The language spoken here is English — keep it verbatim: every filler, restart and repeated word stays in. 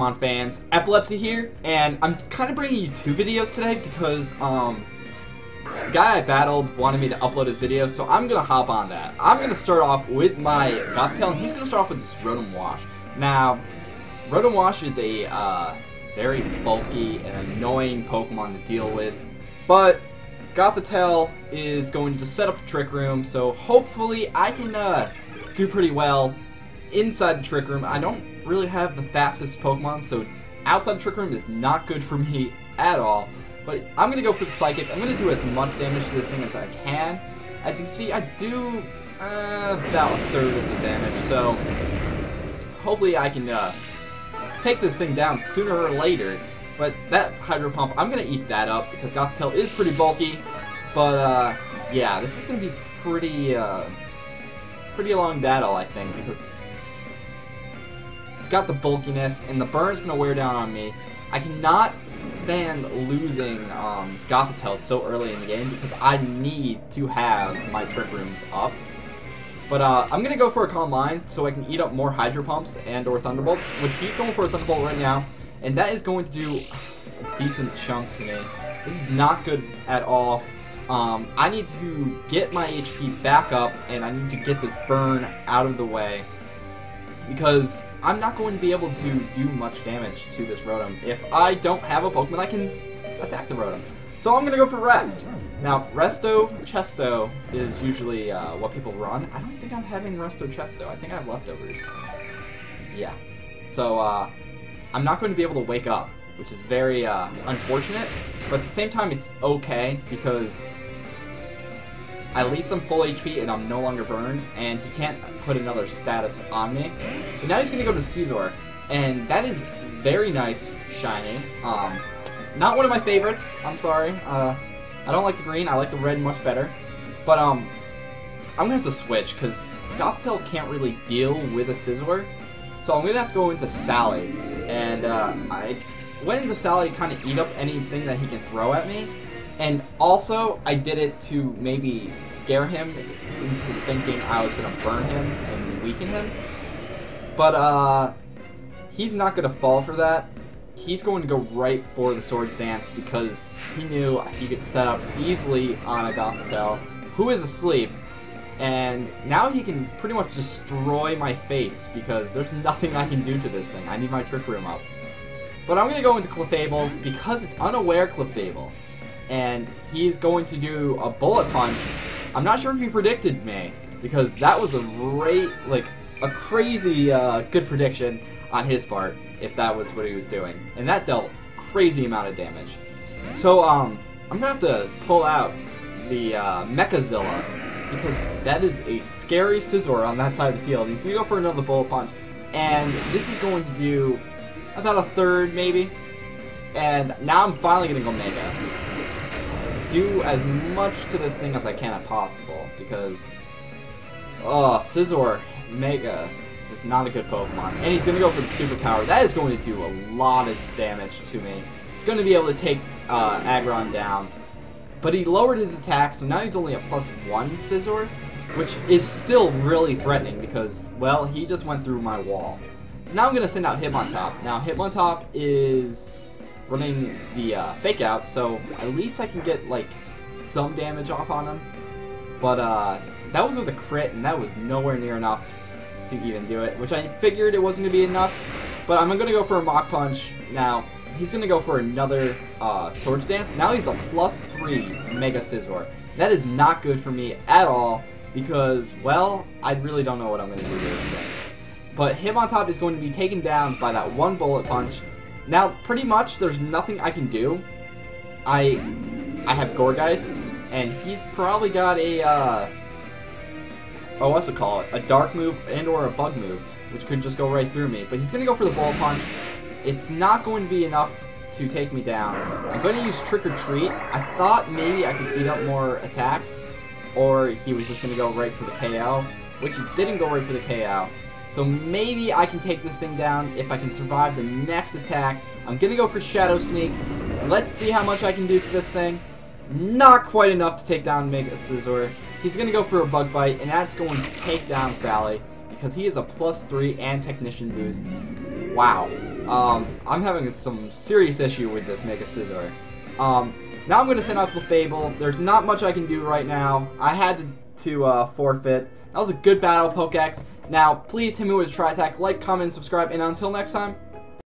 Pokemon fans, Epilep-Z here, and I'm kind of bringing you two videos today because um, the guy I battled wanted me to upload his video, so I'm going to hop on that. I'm going to start off with my Gothitelle, and he's going to start off with his Rotom Wash. Now, Rotom Wash is a uh, very bulky and annoying Pokemon to deal with, but Gothitelle is going to set up the Trick Room, so hopefully I can uh, do pretty well inside the Trick Room. I don't really have the fastest Pokemon, so outside Trick Room is not good for me at all. But I'm gonna go for the Psychic. I'm gonna do as much damage to this thing as I can. As you can see, I do uh, about a third of the damage, so hopefully I can uh, take this thing down sooner or later. But that Hydro Pump, I'm gonna eat that up because Gothitelle is pretty bulky. But uh, yeah, this is gonna be pretty, uh, pretty long battle, I think, because it's got the bulkiness, and the burn's gonna wear down on me. I cannot stand losing um, Gothitelle so early in the game because I need to have my Trick Rooms up. But uh, I'm gonna go for a Calm Line so I can eat up more Hydro Pumps and or Thunderbolts, which he's going for a Thunderbolt right now, and that is going to do a decent chunk to me. This is not good at all. Um, I need to get my H P back up, and I need to get this burn out of the way, because I'm not going to be able to do much damage to this Rotom if I don't have a Pokemon I can attack the Rotom. So I'm going to go for Rest. Now, Resto Chesto is usually uh, what people run. I don't think I'm having Resto Chesto. I think I have Leftovers. Yeah. So uh, I'm not going to be able to wake up, which is very uh, unfortunate. But at the same time, it's okay because at least I'm full H P and I'm no longer burned, and he can't put another status on me. But now he's going to go to Scizor, and that is very nice, shiny. Um, not one of my favorites, I'm sorry. Uh, I don't like the green, I like the red much better. But um, I'm going to have to switch, because Gothitelle can't really deal with a Scizor. So I'm going to have to go into Sally, and uh, I went into Sally to kind of eat up anything that he can throw at me. And also, I did it to maybe scare him into thinking I was going to burn him and weaken him. But uh, he's not going to fall for that. He's going to go right for the Swords Dance because he knew he could set up easily on a Gothitelle who is asleep. And now he can pretty much destroy my face because there's nothing I can do to this thing. I need my Trick Room up. But I'm going to go into Clefable because it's Unaware Clefable. And he's going to do a Bullet Punch. I'm not sure if he predicted me, because that was a great, like, a crazy uh, good prediction on his part, if that was what he was doing. And that dealt crazy amount of damage. So, um, I'm going to have to pull out the uh, Mechazilla, because that is a scary Scizor on that side of the field. He's going to go for another Bullet Punch, and this is going to do about a third, maybe. And now I'm finally going to go Mega. Do as much to this thing as I can if possible, because oh, Scizor Mega just not a good Pokemon. And he's gonna go for the Superpower. That is going to do a lot of damage to me. It's gonna be able to take uh, Aggron down, but he lowered his attack, so now he's only a plus one Scizor, which is still really threatening because, well, he just went through my wall. So now I'm gonna send out Hitmontop. Now Hitmontop is running the uh, Fake Out, so at least I can get like some damage off on him. But uh, that was with a crit, and that was nowhere near enough to even do it, which I figured it wasn't going to be enough. But I'm going to go for a Mach Punch. Now, he's going to go for another uh, Swords Dance. Now he's a plus three Mega Scizor. That is not good for me at all because, well, I really don't know what I'm going to do to this thing. But Hitmontop is going to be taken down by that one Bullet Punch. Now, pretty much, there's nothing I can do. I I have Gourgeist, and he's probably got a, uh, oh, what's it called? A Dark move and or a Bug move, which could just go right through me. But he's going to go for the Bullet Punch. It's not going to be enough to take me down. I'm going to use Trick or Treat. I thought maybe I could beat up more attacks, or he was just going to go right for the K O, which he didn't go right for the K O. So maybe I can take this thing down if I can survive the next attack. I'm going to go for Shadow Sneak. Let's see how much I can do to this thing. Not quite enough to take down Mega Scizor. He's going to go for a Bug Bite, and that's going to take down Sally because he is a plus three and Technician boost. Wow. Um, I'm having some serious issue with this Mega Scizor. Um, now I'm going to send out Clefable. There's not much I can do right now. I had to, to uh, forfeit. That was a good battle, Pokex. Now, please hit me with a Tri-attack, like, comment, and subscribe, and until next time,